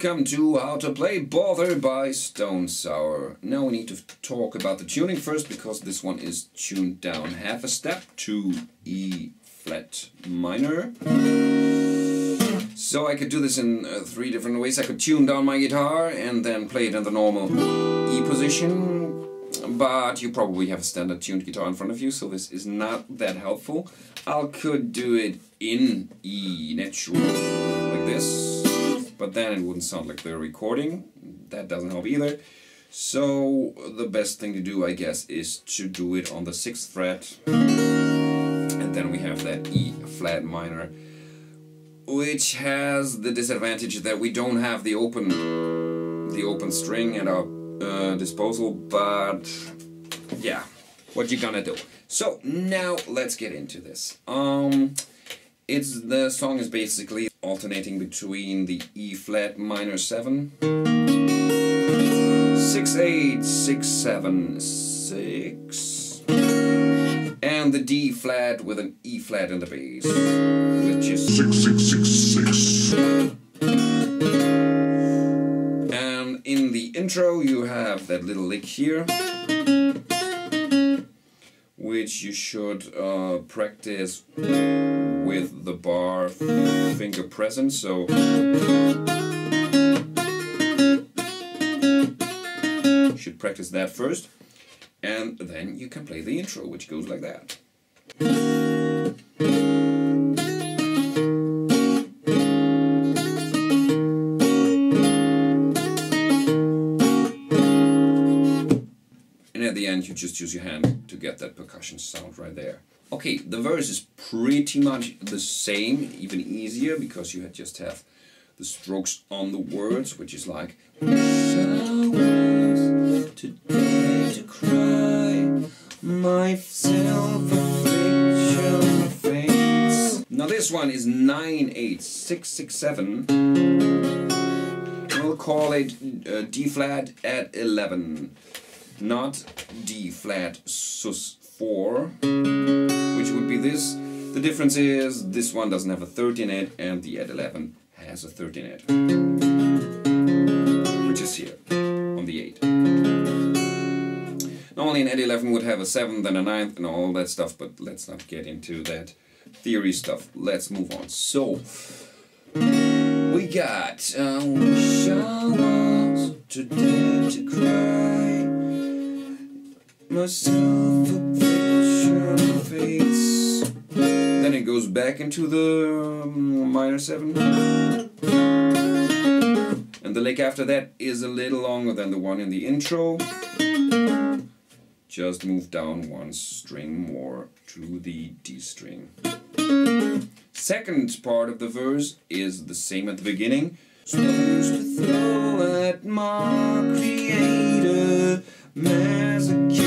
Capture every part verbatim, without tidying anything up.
Welcome to How to Play Bother by Stone Sour. Now we need to talk about the tuning first, because this one is tuned down half a step to E flat minor. So I could do this in uh, three different ways. I could tune down my guitar and then play it in the normal E position, but you probably have a standard tuned guitar in front of you, so this is not that helpful. I could do it in E natural, like this. But then it wouldn't sound like they're recording. That doesn't help either. So the best thing to do, I guess, is to do it on the sixth fret. And then we have that E flat minor, which has the disadvantage that we don't have the open, the open string at our uh, disposal. But yeah, what you gonna do? So now let's get into this. Um, it's the song is basically alternating between the E flat minor seven, six eight, six seven, six, and the D flat with an E flat in the bass, which is six six six six. And in the intro, you have that little lick here, which you should uh, practice with the bar finger present, so you should practice that first, and then you can play the intro, which goes like that. And at the end you just use your hand to get that percussion sound right there. Okay, the verse is pretty much the same, even easier, because you just have the strokes on the words, which is like showers today to cry my silver face. Now this one is nine eight six six seven. We'll call it uh, D flat at eleven, not D flat sus four. Would be this. The difference is this one doesn't have a third in it, and the at eleven has a third in it, which is here on the eight. Normally an at eleven would have a seventh and a ninth and all that stuff, but let's not get into that theory stuff. Let's move on. So we got uh, showers today to cry myself a face. Then it goes back into the minor seven, and the lick after that is a little longer than the one in the intro. Just move down one string more to the D string. Second part of the verse is the same at the beginning. Supposed to throw at my creator masochist,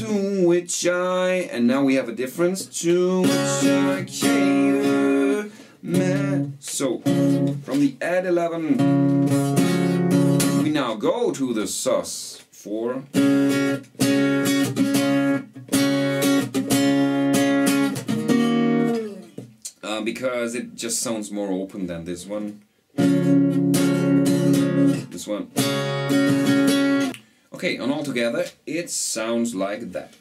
to which I, and now we have a difference, to which I cater, man. So from the add eleven we now go to the sus four, uh, because it just sounds more open than this one this one Okay, and all together it sounds like that.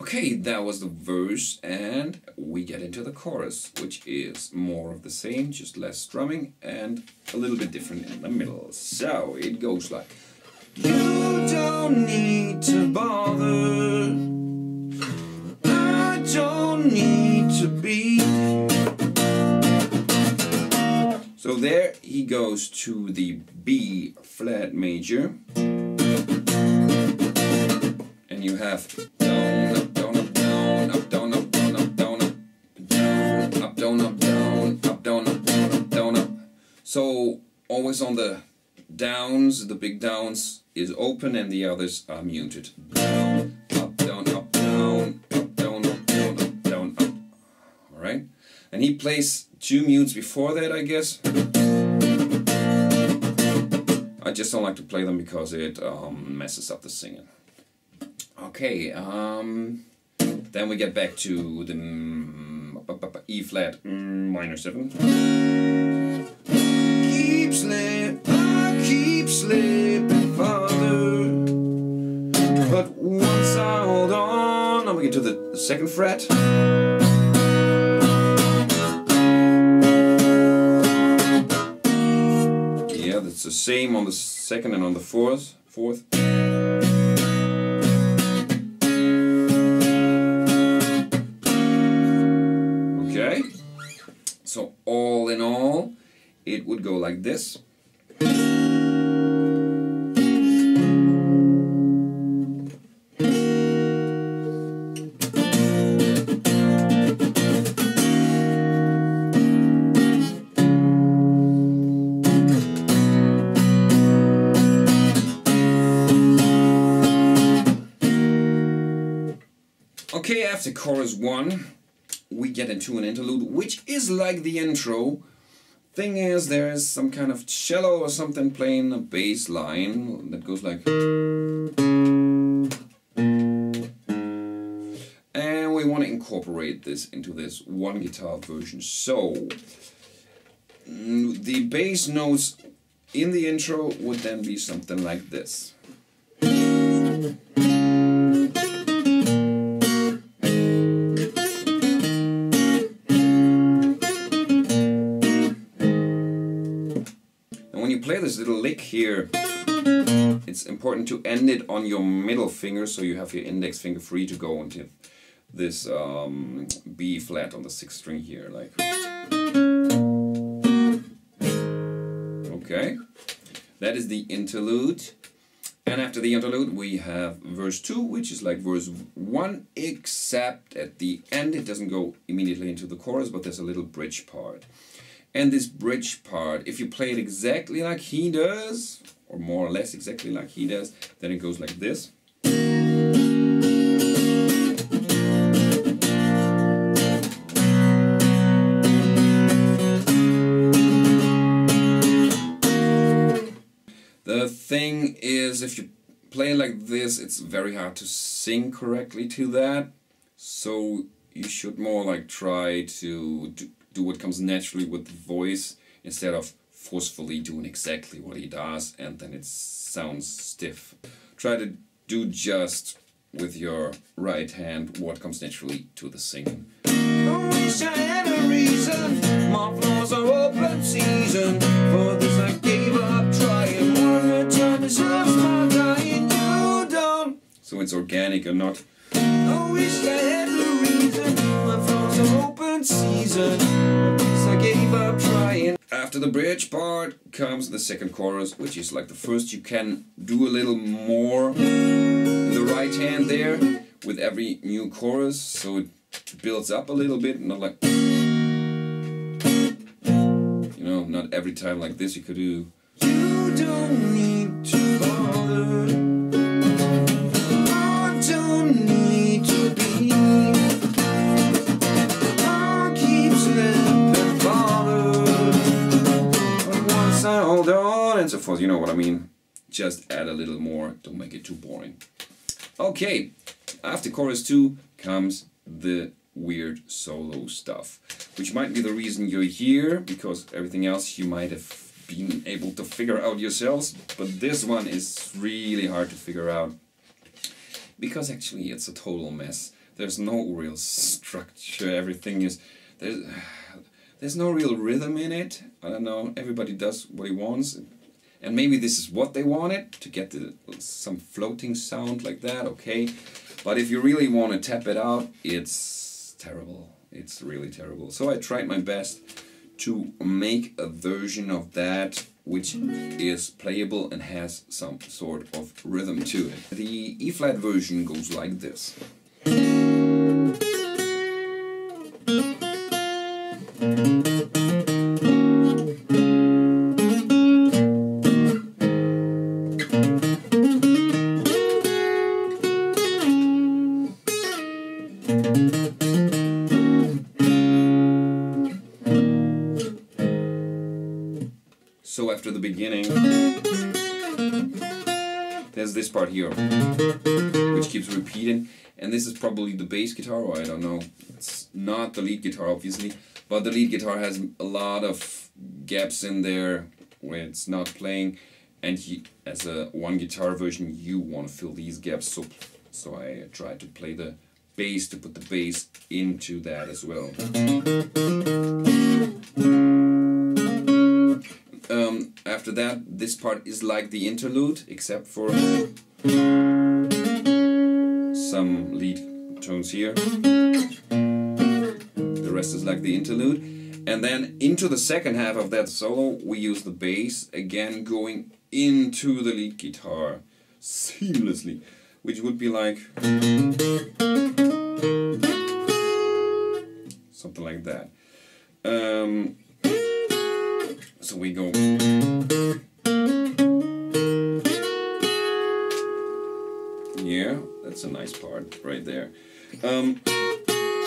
Okay, that was the verse, and we get into the chorus, which is more of the same, just less strumming and a little bit different in the middle. So it goes like, you don't need to bother, I don't need to be. So there he goes to the B flat major, and you have so always on the downs, the big downs is open and the others are muted. Down, up, down, up, and he plays two mutes before that, I guess. I just don't like to play them because it um, messes up the singing. Okay, um, then we get back to the mm, E flat mm, minor seven. Keep slipping, I keep slipping farther, but once I hold on, now we get to the second fret. Yeah, that's the same on the second and on the fourth, fourth. Okay, so all in all, it would go like this. Okay, after chorus one, we get into an interlude, which is like the intro. Thing is, there is some kind of cello or something playing a bass line that goes like... And we want to incorporate this into this one guitar version. So, the bass notes in the intro would then be something like this. Play this little lick here. It's important to end it on your middle finger, so you have your index finger free to go into this um, B flat on the sixth string here, like. Okay, that is the interlude, and after the interlude we have verse two, which is like verse one, except at the end it doesn't go immediately into the chorus, but there's a little bridge part. And this bridge part, if you play it exactly like he does, or more or less exactly like he does, then it goes like this. The thing is, if you play like this, it's very hard to sing correctly to that. So you should more like try to do do what comes naturally with the voice, instead of forcefully doing exactly what he does and then it sounds stiff. Try to do just with your right hand what comes naturally to the singing. No reason, no reason. My floors are open season. For this I gave up trying. One more time deserves my dying. You don't. So it's organic or not. No reason, no reason. My floors are open season. After the bridge part comes the second chorus, which is like the first. You can do a little more in the right hand there with every new chorus, so it builds up a little bit, not like, you know, not every time like this. You could do, you don't need to bother. Hold on and so forth, you know what I mean. Just add a little more, don't make it too boring. Okay, after chorus two comes the weird solo stuff, which might be the reason you're here, because everything else you might have been able to figure out yourselves, but this one is really hard to figure out, because actually it's a total mess. There's no real structure, everything is... there's. There's no real rhythm in it. I don't know, everybody does what he wants. And maybe this is what they wanted, to get the, some floating sound like that, okay. But if you really want to tap it out, it's terrible. It's really terrible. So I tried my best to make a version of that which is playable and has some sort of rhythm to it. The E-flat version goes like this. So after the beginning, there's this part here, which keeps repeating, and this is probably the bass guitar, or I don't know. It's not the lead guitar, obviously, but the lead guitar has a lot of gaps in there where it's not playing, and he, as a one guitar version, you want to fill these gaps, so, so I tried to play the bass, to put the bass into that as well. Um, after that, this part is like the interlude, except for some lead tones here. The rest is like the interlude. And then into the second half of that solo, we use the bass, again going into the lead guitar seamlessly, which would be like something like that. Um, so we go. Yeah, that's a nice part right there. Um,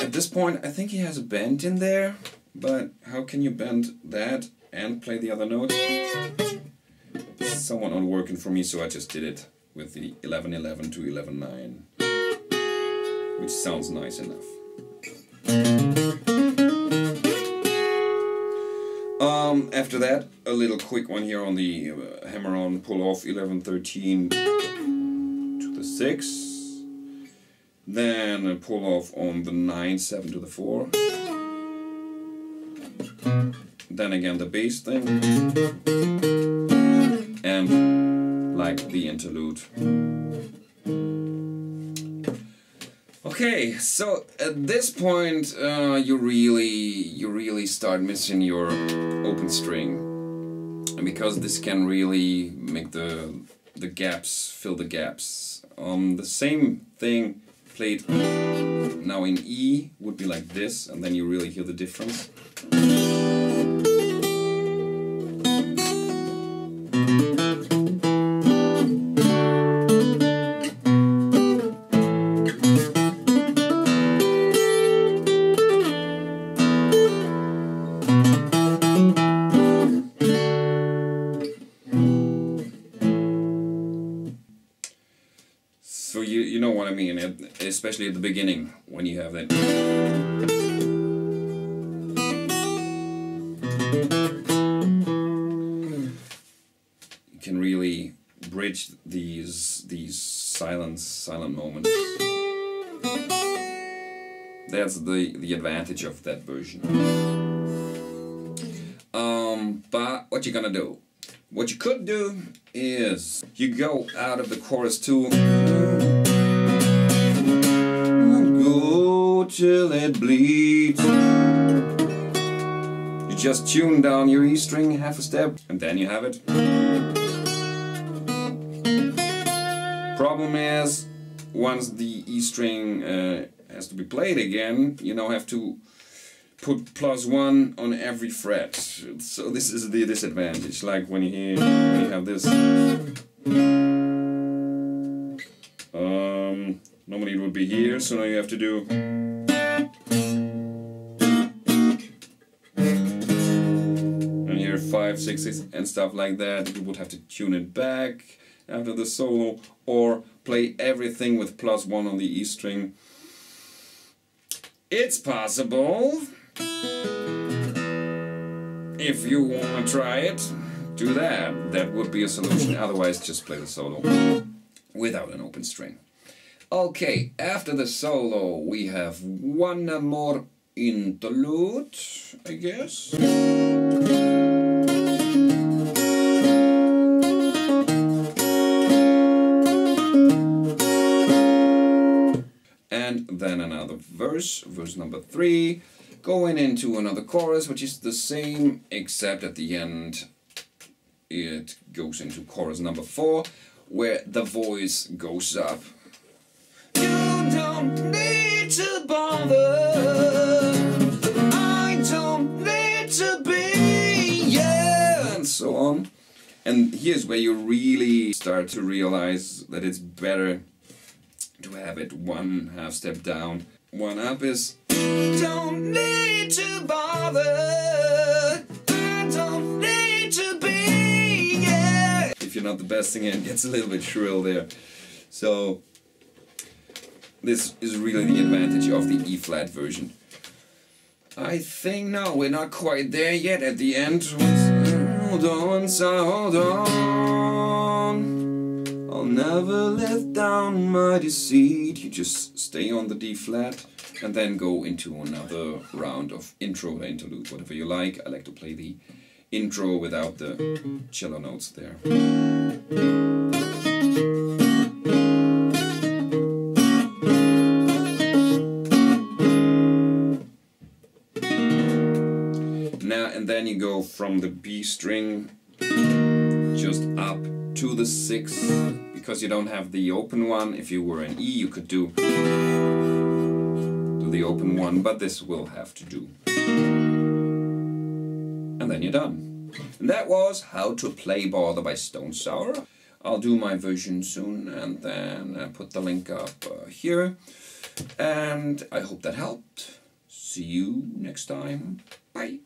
at this point, I think he has a bend in there, but how can you bend that and play the other note? Someone not working for me, so I just did it with the eleven eleven to eleven nine, which sounds nice enough. Um, after that, a little quick one here on the uh, hammer-on pull-off, eleven thirteen to the six, then a pull-off on the nine seven to the four, then again the bass thing, and like the interlude. Okay, so at this point uh, you really you really start missing your open string, because this can really make the the gaps, fill the gaps. Um, the same thing played now in E would be like this, and then you really hear the difference. So you, you know what I mean, especially at the beginning, when you have that. You can really bridge these these silence, silent moments. That's the, the advantage of that version. Um, but what you gonna do? What you could do is you go out of the chorus to go till it bleeds. You just tune down your E string half a step, and then you have it. Problem is, once the E string uh, has to be played again, you now have to put plus one on every fret, so this is the disadvantage. Like when you hear, when you have this, um, normally it would be here, so now you have to do, and here five, six, six, and stuff like that. You would have to tune it back after the solo, or play everything with plus one on the E string. It's possible. If you want to try it, do that. That would be a solution. Otherwise, just play the solo without an open string. Okay, after the solo, we have one more interlude, I guess. And then another verse, verse number three. Going into another chorus, which is the same, except at the end it goes into chorus number four, where the voice goes up. You don't need to bother, I don't need to be, yeah, and so on. And here's where you really start to realize that it's better to have it one half step down. One up is don't need to bother, I don't need to be. you're not the best singer, it gets a little bit shrill there. So this is really the advantage of the E-flat version. I think no, we're not quite there yet at the end. Hold on, so hold on. I'll never let down my deceit. You just stay on the D-flat and then go into another round of intro, interlude, whatever you like. I like to play the intro without the cello notes there. Now and then you go from the B string just up to the sixth, because you don't have the open one. If you were an E, you could do do the open one, but this will have to do. And then you're done. And that was How to Play Bother by Stone Sour. I'll do my version soon and then uh, put the link up uh, here. And I hope that helped. See you next time. Bye.